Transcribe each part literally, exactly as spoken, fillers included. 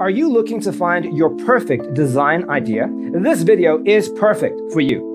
Are you looking to find your perfect design idea? This video is perfect for you.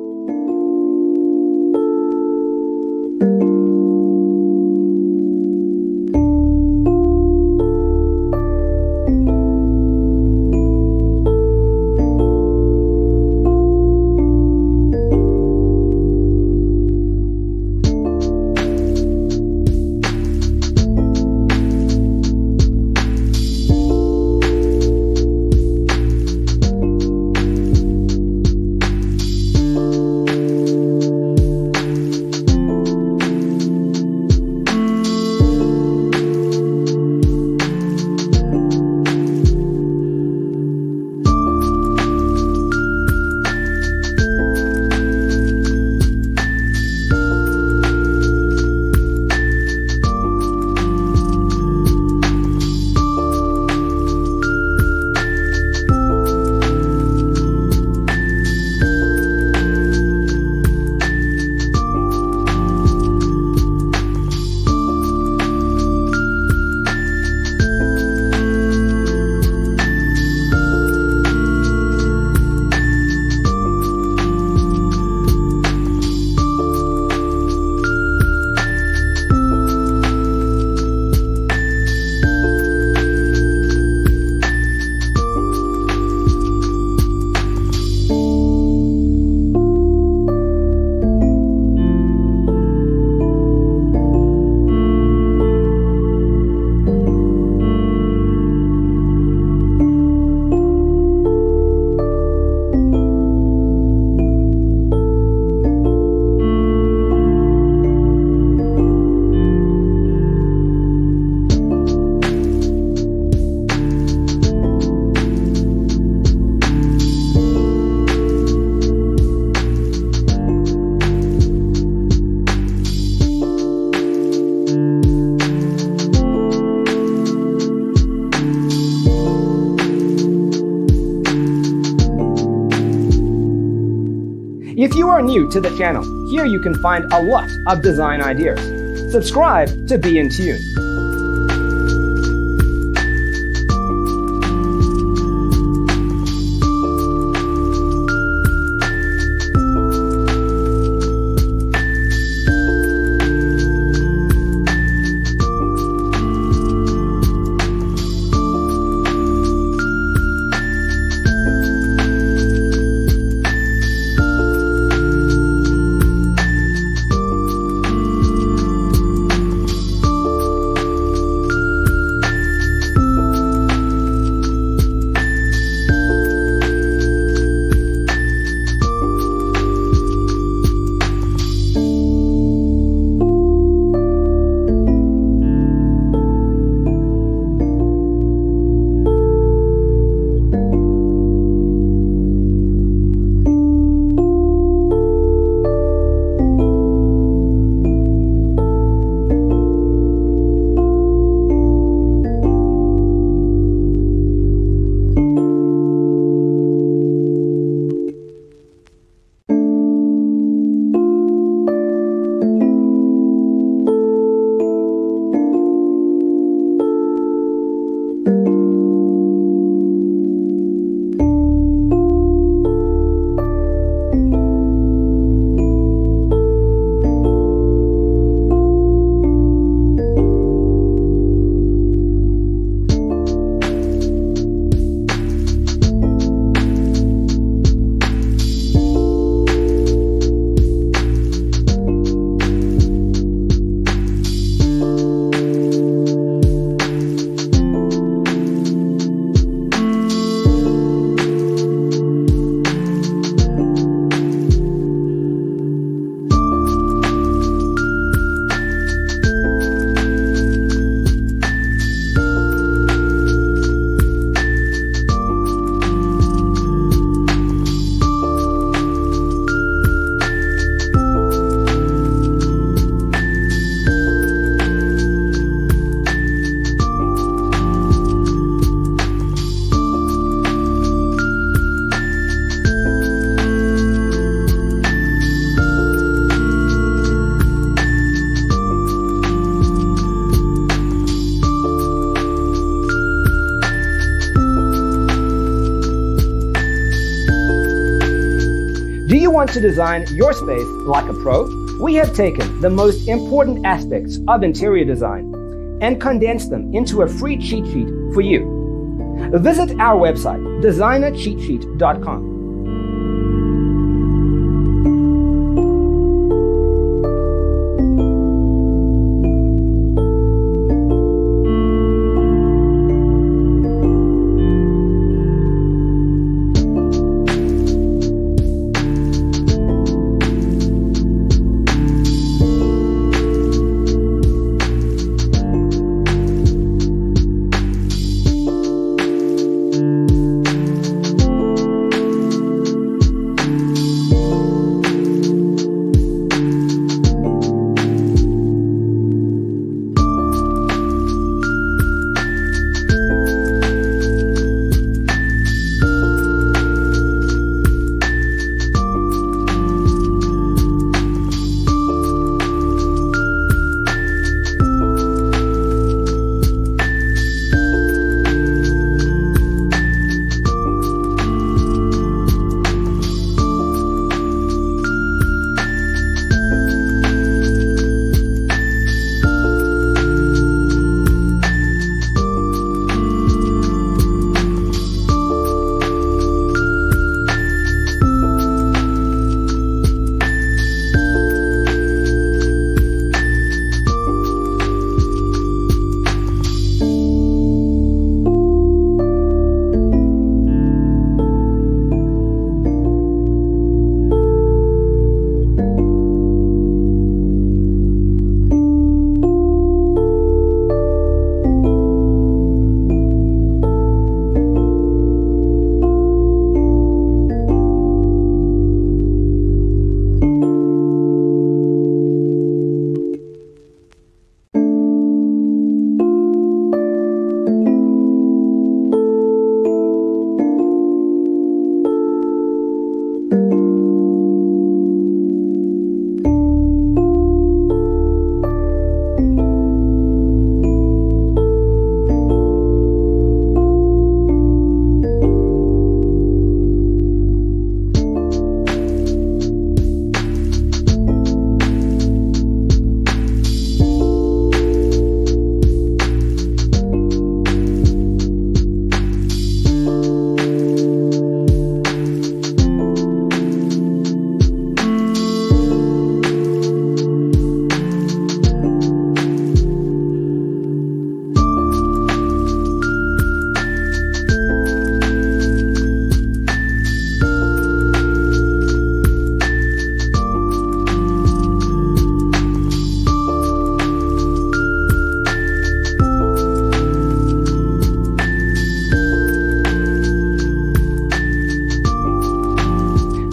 If you are new to the channel, here you can find a lot of design ideas. Subscribe to be in tune. Do you want to design your space like a pro? We have taken the most important aspects of interior design and condensed them into a free cheat sheet for you. Visit our website, designer cheat sheet dot com.